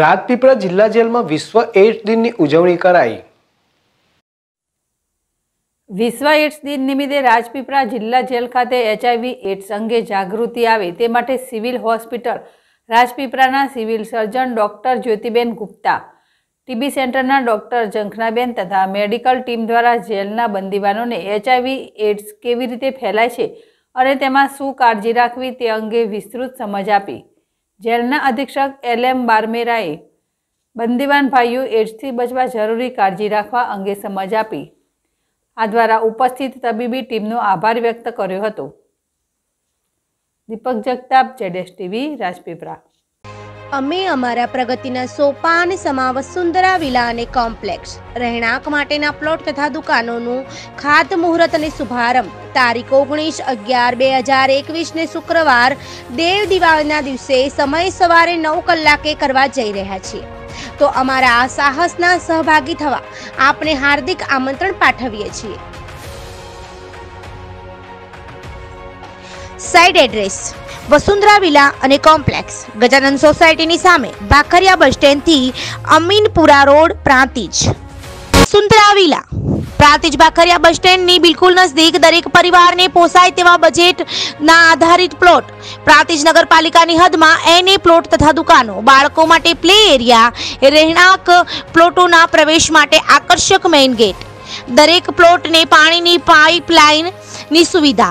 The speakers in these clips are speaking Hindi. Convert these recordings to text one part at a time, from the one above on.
રાજપીપળા જિલ્લા જેલમાં વિશ્વ એઇડ્સ દિનની ઉજવણી કરાઈ। વિશ્વ એઇડ્સ દિન નિમિત્તે રાજપીપળા જિલ્લા જેલ ખાતે HIV એઇડ્સ અંગે જાગૃતિ આવે તે માટે સિવિલ હોસ્પિટલ રાજપીપળાના સિવિલ સર્જન ડોક્ટર જ્યોતિબેન ગુપ્તા, TB સેન્ટરના ડોક્ટર જંખનાબેન તથા મેડિકલ ટીમ દ્વારા જેલના બંદીવાનોને HIV એઇડ્સ કેવી રીતે ફેલાય છે અને તેમાં શું કાળજી રાખવી તે અંગે વિસ્તૃત સમજ આપી। જેલના અધિક્ષક LM બારમેરાએ બંદીવાન ભાઈઓ એઇડ્સથી બચવા જરૂરી કાળજી રાખવા અંગે સમજ આપી। આ દ્વારા ઉપસ્થિત તબીબી ટીમનો આભાર વ્યક્ત કર્યો હતો। દીપક જગતાપ, ZSTV, રાજપીપળા। અમે અમારા પ્રગતિના સોપાન સમાવ સુંદરા વિલા અને કોમ્પ્લેક્સ રહેણાંક માટેના પ્લોટ તથા દુકાનોનું ખાતમુહૂર્ત અને શુભારંભ તારીખ 19/11/2021 ને શુક્રવાર દેવ દિવાળીના દિવસે સમય સવારે 9 કલાકે કરવા જઈ રહ્યા છીએ, તો અમારા આ સાહસના સહભાગી થવા આપને હાર્દિક આમંત્રણ પાઠવીએ છીએ। સાઇડ એડ્રેસ वसुंधरा विला अने कॉम्प्लेक्स गजानन सोसायटी नी सामे भाखरिया बस स्टेन्ड थी Aminpura road Prantij. Vasundhara villa Prantij Bhakhariya bus stand नी बिल्कुल नजदीक दरेक परिवार ने पोसाय तेवा बजेट ना आधारित प्लॉट प्रांतिज नगरपालिका नी हद मां एने प्लॉट तथा दुकानों बाळको माटे प्ले एरिया रहेणांक प्लॉटों ना प्रवेश माटे आकर्षक मेन गेट दरेक प्लॉट ने पानी नी पाइपलाइन नी सुविधा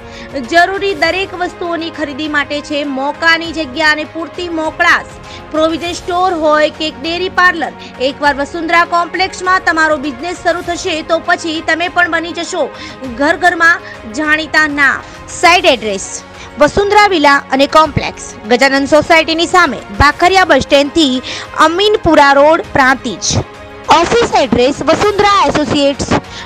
जरूरी दरेक वस्तुओं खरीदी माटे छे मोकानी जग्या ने पूरती मोकळास प्रोविजन स्टोर होय के डेरी पार्लर। एक बार वसुंधरा कॉम्प्लेक्स में तमारो बिजनेस शुरू थशे तो पछी तमे पण बनी जशो घर घर में जाणीता ना। साइड एड्रेस वसुंधरा विला अने कॉम्प्लेक्स गजानन सोसायटी नी सामे भाखरिया बस स्टेन्ड थी Aminpura road Prantij. Office address Vasundhara associates